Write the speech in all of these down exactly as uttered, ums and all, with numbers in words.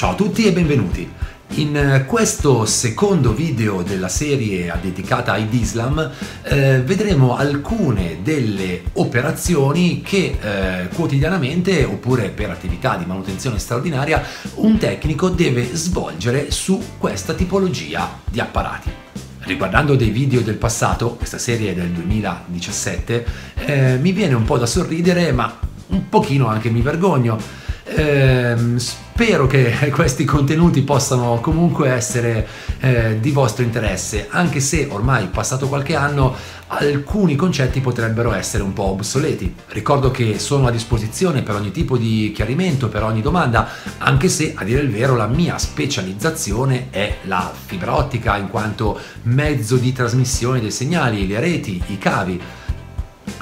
Ciao a tutti e benvenuti! In questo secondo video della serie dedicata ai D S L A M eh, vedremo alcune delle operazioni che eh, quotidianamente, oppure per attività di manutenzione straordinaria, un tecnico deve svolgere su questa tipologia di apparati. Riguardando dei video del passato, questa serie è del duemiladiciassette, eh, mi viene un po' da sorridere, ma un pochino anche mi vergogno. Eh, spero che questi contenuti possano comunque essere eh, di vostro interesse, anche se ormai passato qualche anno alcuni concetti potrebbero essere un po' obsoleti. Ricordo che sono a disposizione per ogni tipo di chiarimento, per ogni domanda, anche se a dire il vero la mia specializzazione è la fibra ottica in quanto mezzo di trasmissione dei segnali, le reti, i cavi.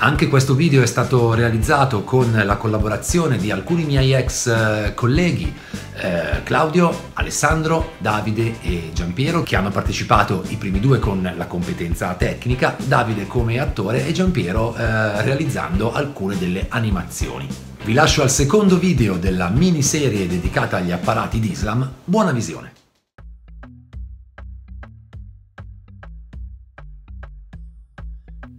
Anche questo video è stato realizzato con la collaborazione di alcuni miei ex colleghi, eh, Claudio, Alessandro, Davide e Giampiero, che hanno partecipato i primi due con la competenza tecnica, Davide come attore e Giampiero eh, realizzando alcune delle animazioni. Vi lascio al secondo video della miniserie dedicata agli apparati D S L A M, buona visione!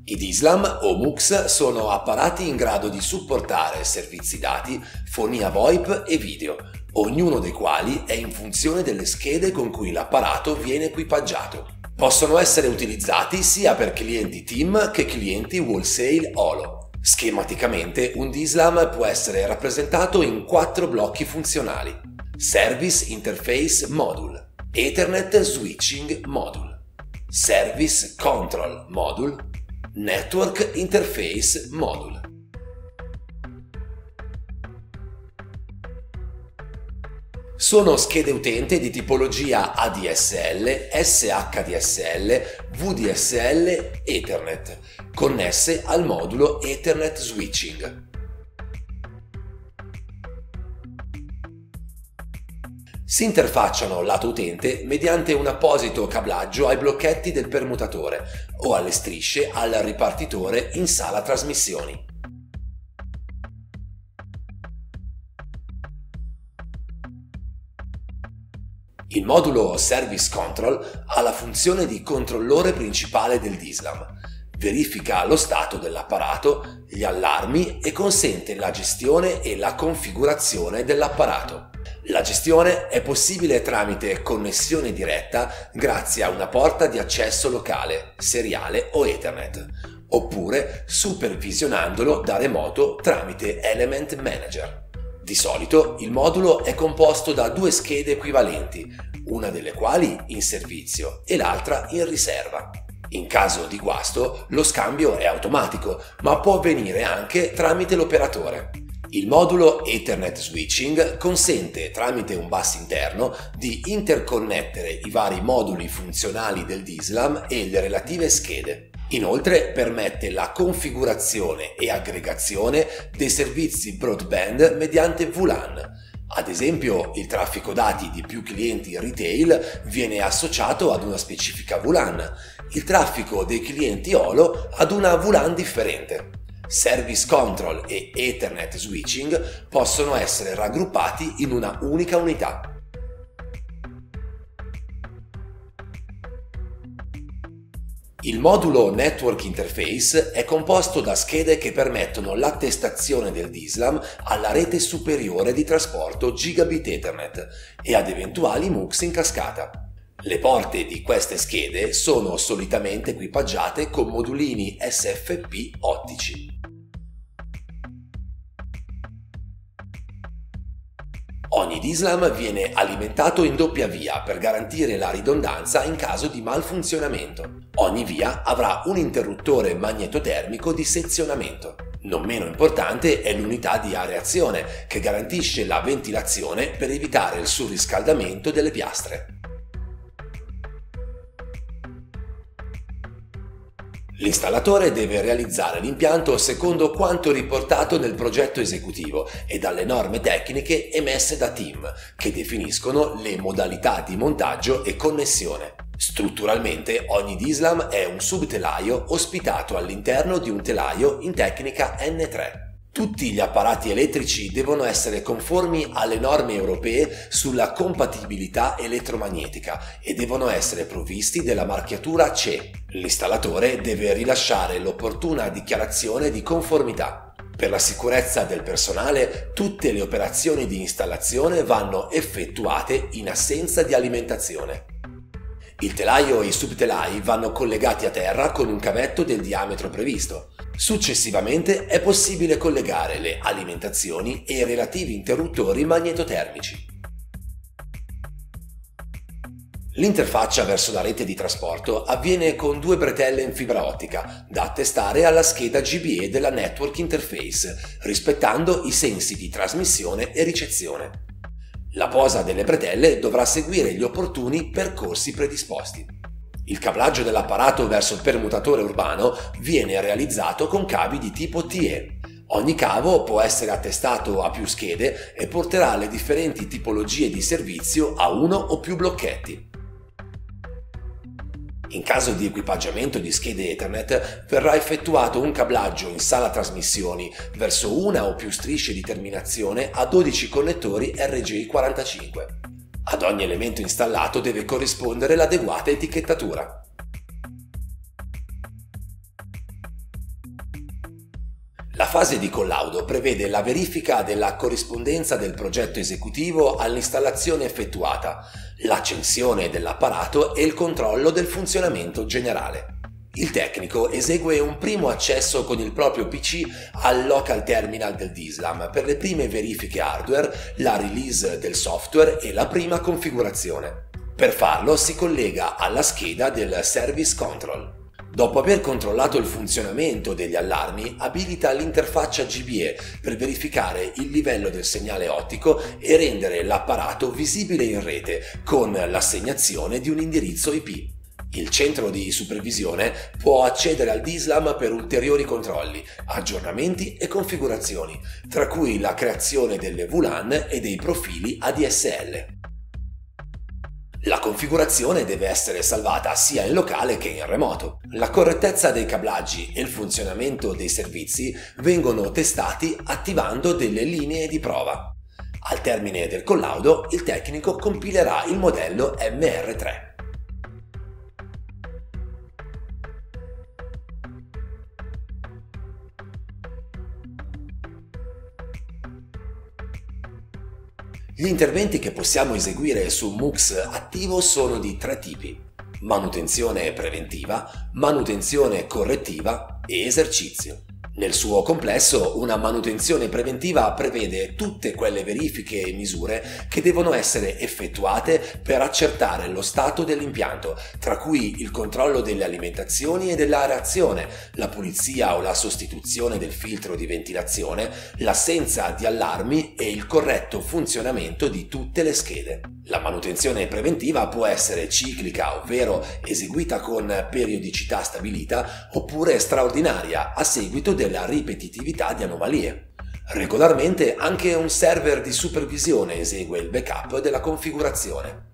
I D S L A M o M U X sono apparati in grado di supportare servizi dati, fonia VoIP e video, ognuno dei quali è in funzione delle schede con cui l'apparato viene equipaggiato. Possono essere utilizzati sia per clienti TIM che clienti wholesale Olo. Schematicamente un D S L A M può essere rappresentato in quattro blocchi funzionali: Service Interface Module, Ethernet Switching Module, Service Control Module, Network Interface Module. Sono schede utente di tipologia A D S L, S H D S L, V D S L, Ethernet, connesse al modulo Ethernet Switching. Si interfacciano lato utente mediante un apposito cablaggio ai blocchetti del permutatore o alle strisce al ripartitore in sala trasmissioni. Il modulo Service Control ha la funzione di controllore principale del D S L A M, verifica lo stato dell'apparato, gli allarmi e consente la gestione e la configurazione dell'apparato. La gestione è possibile tramite connessione diretta grazie a una porta di accesso locale, seriale o Ethernet, oppure supervisionandolo da remoto tramite Element Manager. Di solito il modulo è composto da due schede equivalenti, una delle quali in servizio e l'altra in riserva. In caso di guasto lo scambio è automatico, ma può avvenire anche tramite l'operatore. Il modulo Ethernet Switching consente, tramite un bus interno, di interconnettere i vari moduli funzionali del D S L A M e le relative schede. Inoltre permette la configurazione e aggregazione dei servizi broadband mediante V LAN. Ad esempio, il traffico dati di più clienti retail viene associato ad una specifica V LAN, il traffico dei clienti Olo ad una V LAN differente. Service Control e Ethernet Switching possono essere raggruppati in una unica unità. Il modulo Network Interface è composto da schede che permettono l'attestazione del D S L A M alla rete superiore di trasporto Gigabit Ethernet e ad eventuali M U X in cascata. Le porte di queste schede sono solitamente equipaggiate con modulini S F P ottici. Ogni D S L A M viene alimentato in doppia via per garantire la ridondanza in caso di malfunzionamento. Ogni via avrà un interruttore magnetotermico di sezionamento. Non meno importante è l'unità di areazione che garantisce la ventilazione per evitare il surriscaldamento delle piastre. L'installatore deve realizzare l'impianto secondo quanto riportato nel progetto esecutivo e dalle norme tecniche emesse da TIM, che definiscono le modalità di montaggio e connessione. Strutturalmente ogni D S L A M è un subtelaio ospitato all'interno di un telaio in tecnica N tre. Tutti gli apparati elettrici devono essere conformi alle norme europee sulla compatibilità elettromagnetica e devono essere provvisti della marchiatura C E. L'installatore deve rilasciare l'opportuna dichiarazione di conformità. Per la sicurezza del personale, tutte le operazioni di installazione vanno effettuate in assenza di alimentazione. Il telaio e i subtelai vanno collegati a terra con un cavetto del diametro previsto. Successivamente è possibile collegare le alimentazioni e i relativi interruttori magnetotermici. L'interfaccia verso la rete di trasporto avviene con due bretelle in fibra ottica da attestare alla scheda G B E della Network Interface, rispettando i sensi di trasmissione e ricezione. La posa delle bretelle dovrà seguire gli opportuni percorsi predisposti. Il cablaggio dell'apparato verso il permutatore urbano viene realizzato con cavi di tipo T E. Ogni cavo può essere attestato a più schede e porterà le differenti tipologie di servizio a uno o più blocchetti. In caso di equipaggiamento di schede Ethernet, verrà effettuato un cablaggio in sala trasmissioni verso una o più strisce di terminazione a dodici connettori R J quarantacinque. Ad ogni elemento installato deve corrispondere l'adeguata etichettatura. La fase di collaudo prevede la verifica della corrispondenza del progetto esecutivo all'installazione effettuata, l'accensione dell'apparato e il controllo del funzionamento generale. Il tecnico esegue un primo accesso con il proprio P C al local terminal del D S L A M per le prime verifiche hardware, la release del software e la prima configurazione. Per farlo si collega alla scheda del Service Control. Dopo aver controllato il funzionamento degli allarmi, abilita l'interfaccia G B E per verificare il livello del segnale ottico e rendere l'apparato visibile in rete con l'assegnazione di un indirizzo I P. Il centro di supervisione può accedere al D S L A M per ulteriori controlli, aggiornamenti e configurazioni, tra cui la creazione delle V LAN e dei profili A D S L. La configurazione deve essere salvata sia in locale che in remoto. La correttezza dei cablaggi e il funzionamento dei servizi vengono testati attivando delle linee di prova. Al termine del collaudo, il tecnico compilerà il modello M R tre. Gli interventi che possiamo eseguire su M U X attivo sono di tre tipi: manutenzione preventiva, manutenzione correttiva e esercizio. Nel suo complesso, una manutenzione preventiva prevede tutte quelle verifiche e misure che devono essere effettuate per accertare lo stato dell'impianto, tra cui il controllo delle alimentazioni e dell'areazione, la pulizia o la sostituzione del filtro di ventilazione, l'assenza di allarmi e il corretto funzionamento di tutte le schede. La manutenzione preventiva può essere ciclica, ovvero eseguita con periodicità stabilita, oppure straordinaria, a seguito della ripetitività di anomalie. Regolarmente anche un server di supervisione esegue il backup della configurazione.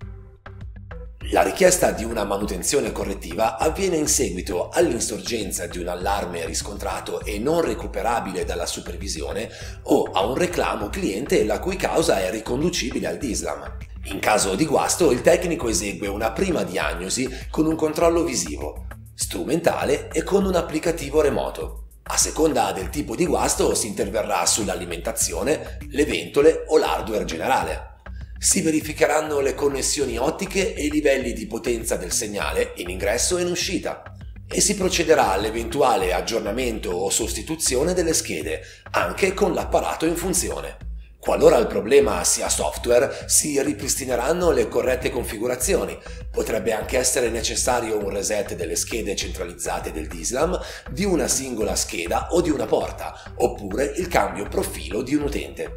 La richiesta di una manutenzione correttiva avviene in seguito all'insorgenza di un allarme riscontrato e non recuperabile dalla supervisione o a un reclamo cliente la cui causa è riconducibile al D S L A M. In caso di guasto, il tecnico esegue una prima diagnosi con un controllo visivo, strumentale e con un applicativo remoto. A seconda del tipo di guasto si interverrà sull'alimentazione, le ventole o l'hardware generale. Si verificheranno le connessioni ottiche e i livelli di potenza del segnale in ingresso e in uscita e si procederà all'eventuale aggiornamento o sostituzione delle schede, anche con l'apparato in funzione. Qualora il problema sia software, si ripristineranno le corrette configurazioni. Potrebbe anche essere necessario un reset delle schede centralizzate del D S L A M, di una singola scheda o di una porta, oppure il cambio profilo di un utente.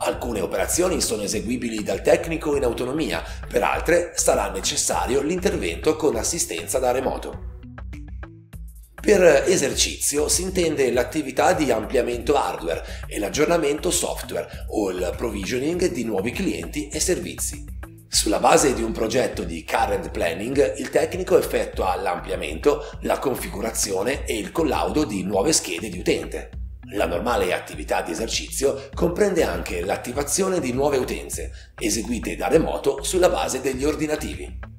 Alcune operazioni sono eseguibili dal tecnico in autonomia, per altre sarà necessario l'intervento con assistenza da remoto. Per esercizio si intende l'attività di ampliamento hardware e l'aggiornamento software o il provisioning di nuovi clienti e servizi. Sulla base di un progetto di current planning, il tecnico effettua l'ampliamento, la configurazione e il collaudo di nuove schede di utente. La normale attività di esercizio comprende anche l'attivazione di nuove utenze, eseguite da remoto sulla base degli ordinativi.